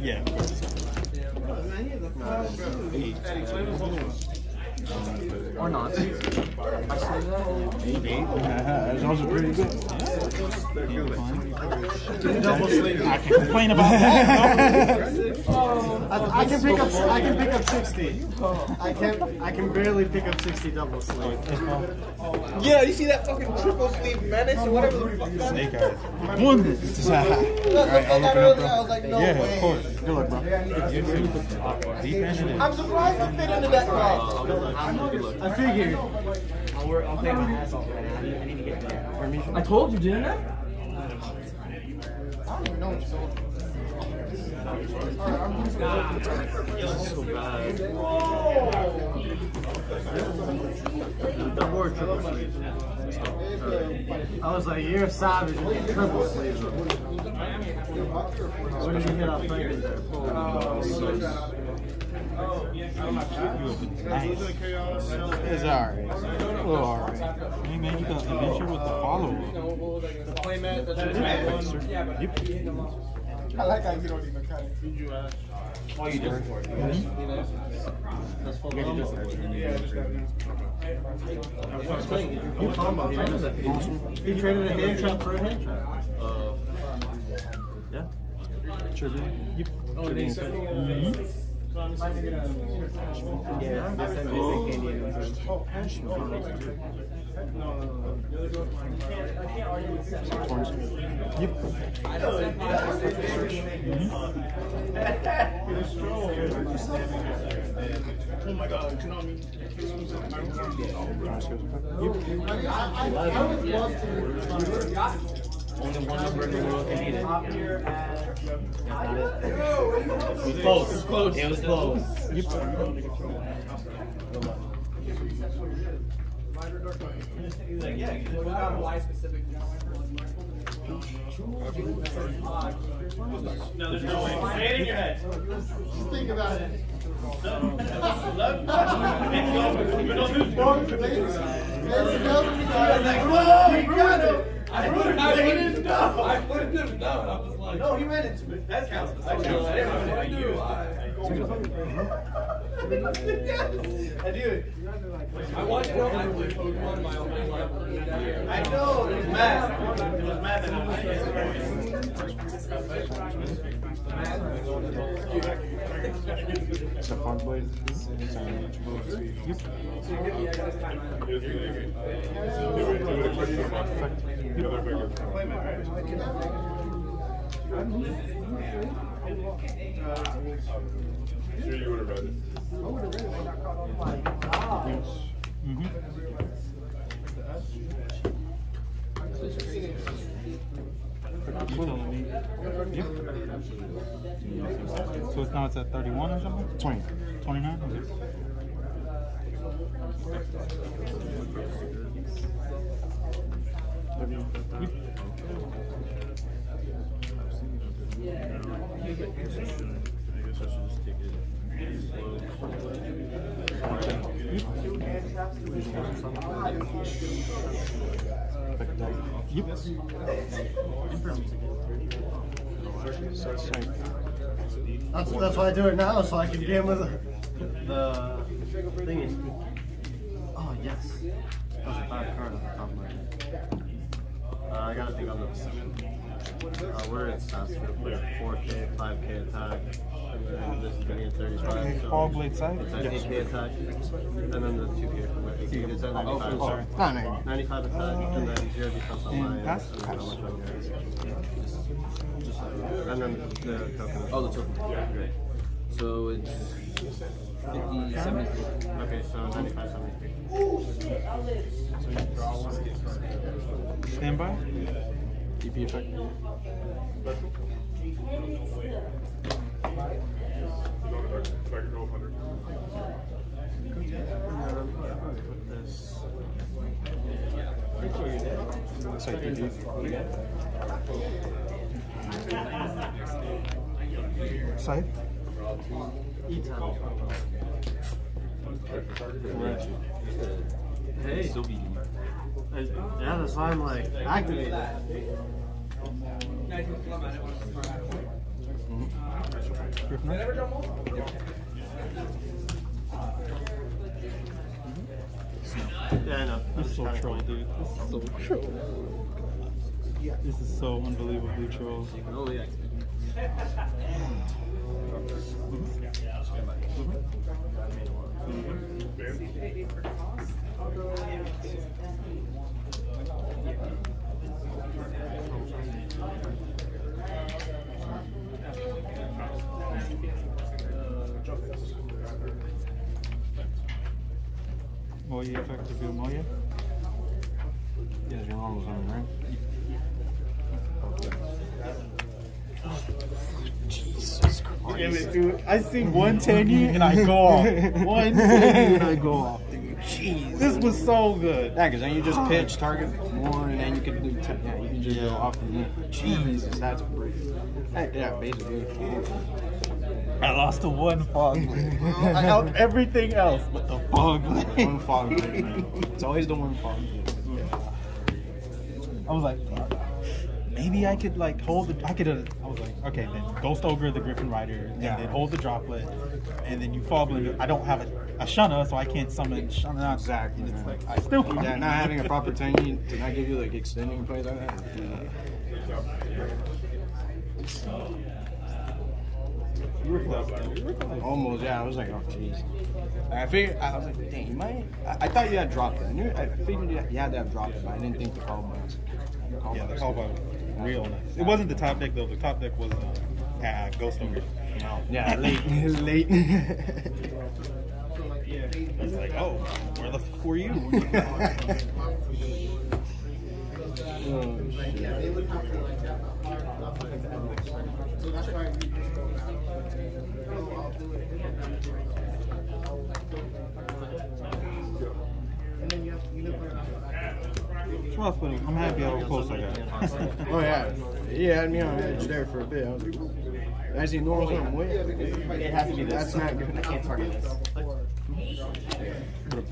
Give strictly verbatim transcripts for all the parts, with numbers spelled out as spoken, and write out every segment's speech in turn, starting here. Yeah, of course. Or not. Maybe. It's also pretty good. I can complain about that. I, I can pick up. I can pick up sixty. I can. I can barely pick up sixty double sleeve. Yeah, you see that fucking triple sleeve menace or whatever the fuck. Snake eyes. One. I was like, no yeah, way. Of course. Good luck, bro. I'm surprised I fit into that box. I figured. I'll take my ass off right now. I need to get that. I told you, didn't I? I don't even know what you sold. I was like, you're a savage with the triple sleeves. What did you hit off fingers there? It's alright. A little alright. Hey man, you got Adventure with the follow-up. The playmat that you made. I like how you don't even cut it. You ask? Oh, you did for it. That's full of yeah, just got you combo. You traded a hand trap for a hand trap? Uh, yeah. Sure did. Yep. Oh, they said yeah, they said they no, I can't argue with that. Yep. I don't oh my god, Konami. I would love to. Only one number in the world can eat it. It was close. It was close. It was close. Like, yeah, you know, without why specific. No, there's no way. Say it in your head. Just think about it. You don't lose more. I got it. I wouldn't have known. I wouldn't have known. I was like, no, he meant it to me. That counts. I do. I do. I do it. I watched one. I played Pokemon my whole life. I know. It was math. It was math and I it's a fun place. Sure you would have read it. I would have read it when I got caught online. Wow. Mm-hmm. Yep. So it's now it's at thirty-one or something? twenty. twenty-nine? Okay. Yep. That's, that's why I do it now, so I can game with the, the thingy. Oh, yes. That was a bad card on the top of my head. Uh, I gotta think on those. Uh, we're at four K, five K attack. And this is going to get thirty-five. So all blade side? It's an yes. eight K attack. And then the two K. It's at ninety-five. Oh, sorry. No, no. ninety-five attack. Uh, and then zero defense on my end. And then the token. Oh, the token. Yeah, great. So it's fifty-seven. Okay, so ninety-five seventy-three. Oh, shit. I'll live. So you draw one. Stand by. D P effect. Side. Hey. Yeah, that's why I'm like, activate that. Mm-hmm. group now. Yeah, I know. This is so troll, dude. This is so troll. This is so unbelievably troll. Oh, yeah. Moya effect of your Moya? Yeah, your mom was on it, right? Jesus Christ. Dude, I see one Tenyi and I go off. One Tenyi and I go off. Jeez. This was so good. Yeah, because then you just pitch, target one, and then you can do ten. Yeah, you can just go off the net. Jesus, that's crazy. Yeah, basically. I lost to one fog lane. I helped everything else but the fog lane. One fog lane, man. It's always the one fog lane. Yeah. I was like, maybe I could like hold the. I could. Uh, I was like, okay, then Ghost Ogre, the Griffin Rider, and yeah. then hold the Droplet, and then you Fog Blade. I don't have a, a Shunna, so I can't summon Shunna. Exactly. And it's like I still. Yeah, can't. Not having a proper Tenyi to not give you like extending plays like that. You were close. Almost, yeah. I was like, oh jeez. I figured. I was like, dang, you might. I, I thought you had Droplet. I knew. I figured you had, you had to have Droplet, but I didn't think the call was. Yeah, the call was real nice. It wasn't the top deck though. The top deck was uh, uh, Ghost Ogre. No. Yeah, late, late. Yeah, it's like, oh, where the fuck were you? And then you have you look. It's rough, but I'm happy how close I got. Oh yeah, yeah. I mean, I was there for a bit. I was like, as you normally win. It has to be this. That's not good. I can't target this.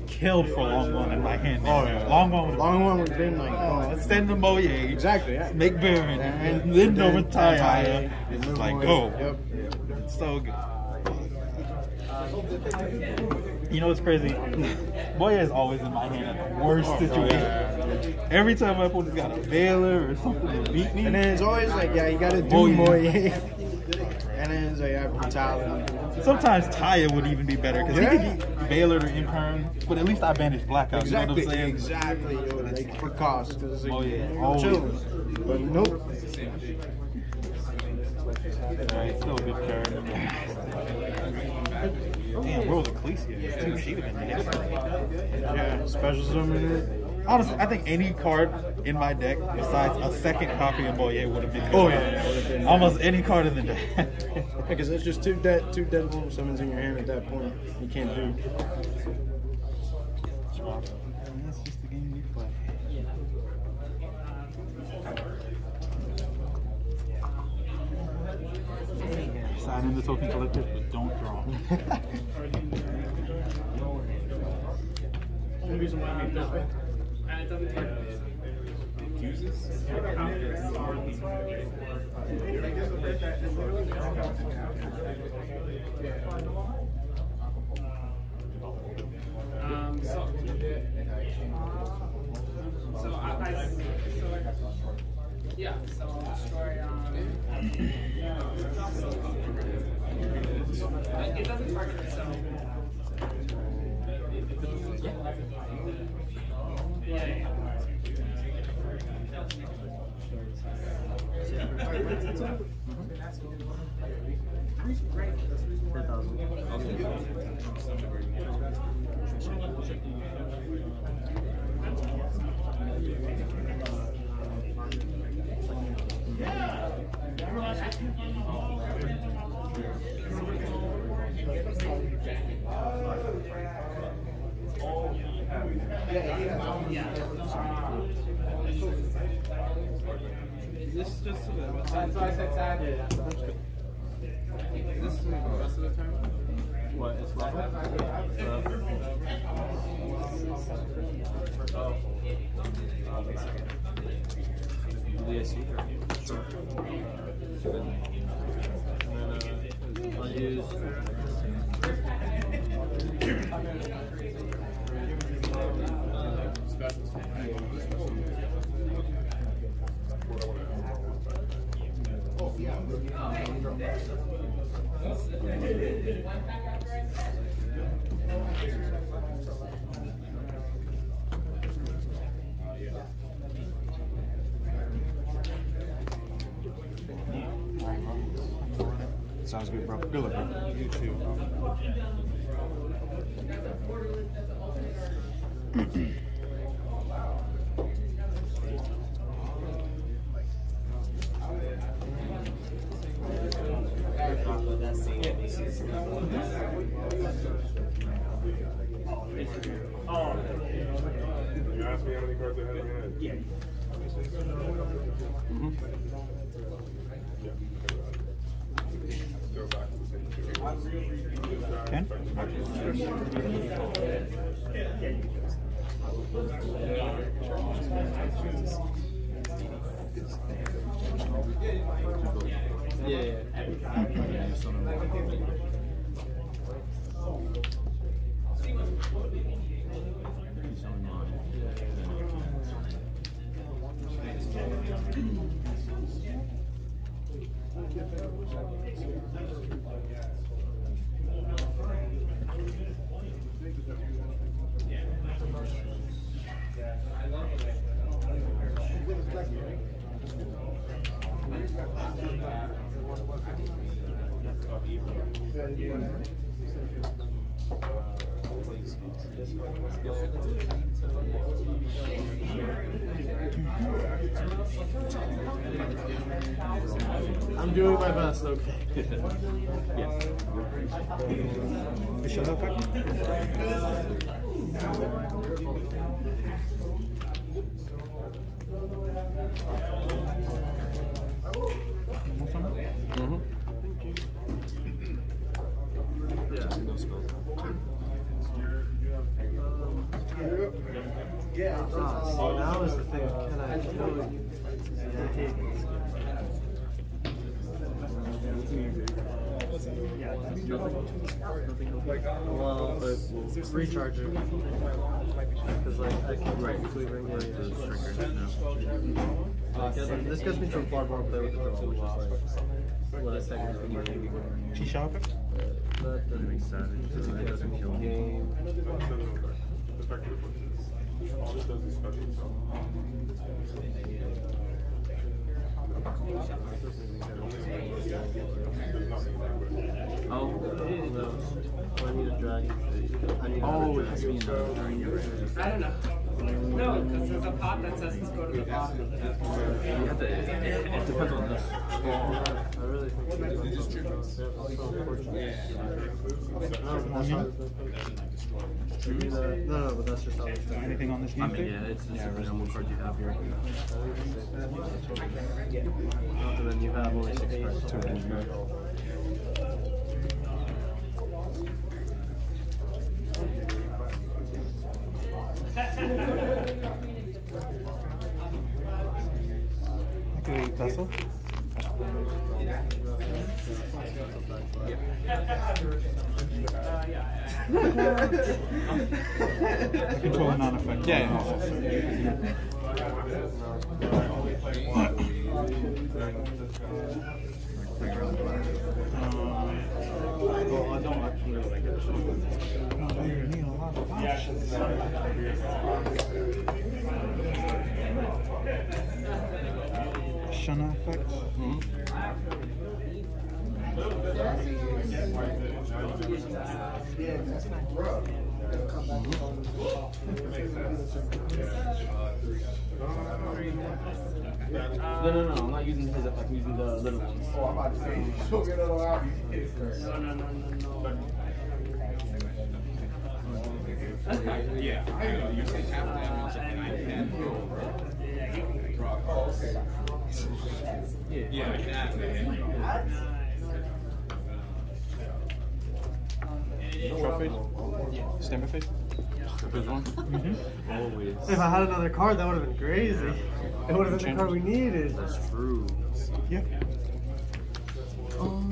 Killed for long one in my hand. Oh yeah, long one. Long one would have been like, oh, let's send the Moye. Exactly. Yeah. Make Baron and then over Taiya. It's like go. Yep. It's so good. You know what's crazy? Moya is always in my hand at the worst oh, situation. Yeah, yeah, yeah. Every time my opponent's got a Veiler or something to beat me. And then it's always like, yeah, you gotta do Moya. Moya. And then it's like, yeah, brutality. Sometimes Taiya would even be better because yeah. he could be Veiler or Imperm, but at least I bandage Blackout. Exactly, you know what I'm saying? Exactly, yo, like for cost. Because it's like, Moya, always. Chill. But nope. Alright, still a good character. Damn, World Ecclesia. Yeah, she would have been hit. Yeah, special summon. Honestly, I think any card in my deck besides a second copy of Moye would have been. Oh yeah, yeah. Been almost any card in the deck. Because it's just two dead, two dead world summons in your hand at that point. You can't do. That's just the game we play. Sign in the token collected, but don't draw. Um, so, so I, I so like, yeah, so destroy um. It doesn't target itself. Yeah. This is just that's why I said Saturday. This is the rest of the time. What? It's like that. use. Sounds good, bro. Good luck, bro. You too. You asked me how many cards I had in my head. Yeah. Mm-hmm. Yeah. Ten? Yeah. I'm doing my best, okay. Yes. Mm-hmm. Yeah. Ah, so now is the thing. Can I do it? Yeah, I hate it. Yeah, that's nothing. Well, but free charger. Because, like, I can rightfully bring like those triggers now. Uh, this gets me from far more play with the throw, which is like less seconds when you maybe go. T-Shopper? That doesn't make sense. It doesn't kill game. All this does is special. Oh, no. I need a dragon. Oh, it's me. I don't know. No, because there's a pot that says let's go to the bottom. It depends on this. I really think it's unfortunate. No, no, but that's just how it's done. Anything on this game? I mean, yeah, it's just a normal card you have here. And then you have only six cards to it. Okay, Castle. I control a non-effect. Yeah. Well, I don't actually need a lot of options. Shana effect. No, no, no, I'm not using his effect, I'm using the little ones. Oh, I'm about to say, you'll get a little out. No, no, no, no, no. Yeah, I know, you say half damage and I can't roll, bro. Oh, okay. Yeah, exactly. Trophy? Stamper face? One? Mm-hmm. Always. If I had another card, that would have been crazy. Yeah. It would have been the card we needed. That's true. Yeah. Um,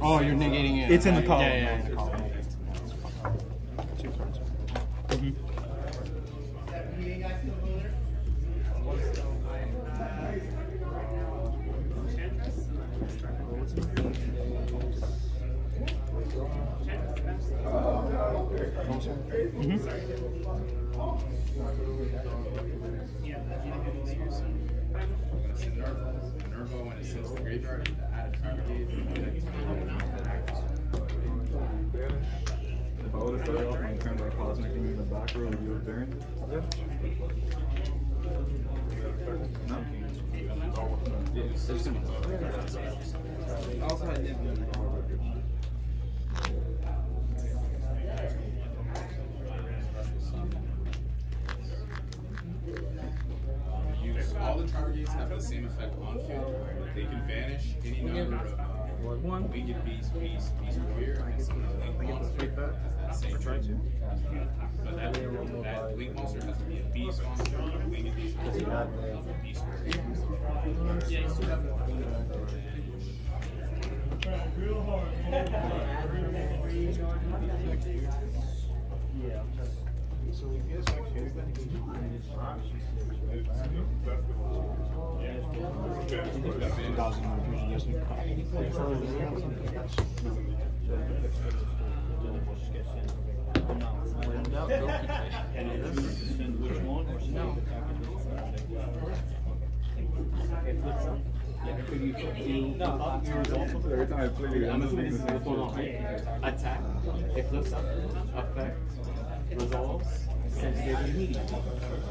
Oh, you're negating it. It's in the column. Yeah, yeah, yeah. In the column. Two cards. Mm-hmm. Mm-hmm. And it sends the graveyard to add a target gauge. If I would have started off my turn by cosmicking in the back row, you would have burned? Yeah. No? Yeah, it's just going to I also had Nib in the corner. All the targets have the same effect on field. They can vanish any number of uh, winged beast, beast, beast warrior, and some of the blink monster has that same trait. But that, that blink monster has to be a beast monster, a winged beast monster, or a beast warrior. Yeah, you still have one. Real hard. Yeah, I'm just. So we guess what is that he can Yeah, could you do no, uh, every time I play I'm just making this hold on. Attack, it flips up, effect, resolves, sensitive immediately.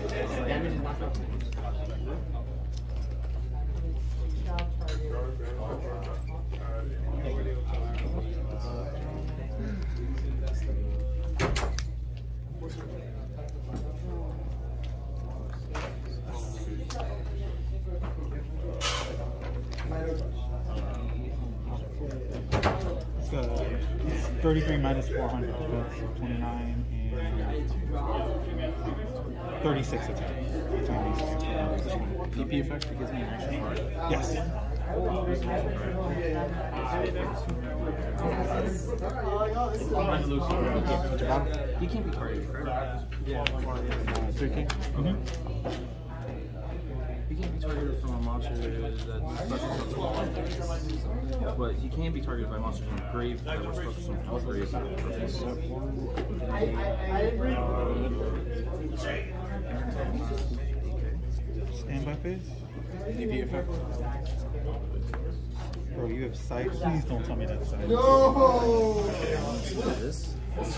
Damage is not helpful. So it's thirty-three minus four hundred, so twenty-nine and thirty-six attack. P P effect because me an action. Yes. You can't be targeted. Yeah. Mm-hmm. You can't be targeted from a monster that's special on, but you can be targeted by monsters in the grave that were focused on the grave. Standby phase? D P effect. Bro, you have sight? Please don't tell me that's sight. No! What is this? Yeah.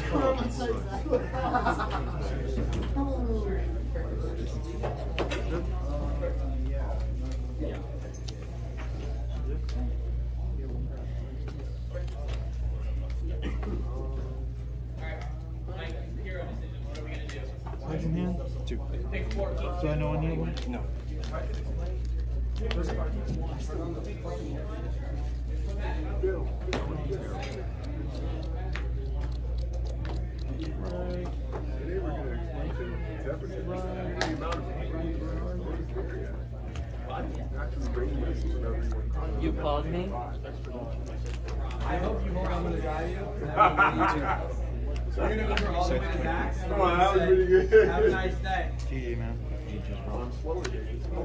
Cards in hand? Two. Do I know I need one? No. Right. Today we're going to explain to You called me? I hope you know I'm going to drive you. So we're going to go for all the way back. Come on, that was really good. Have a nice day. G G, man. You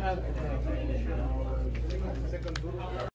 have a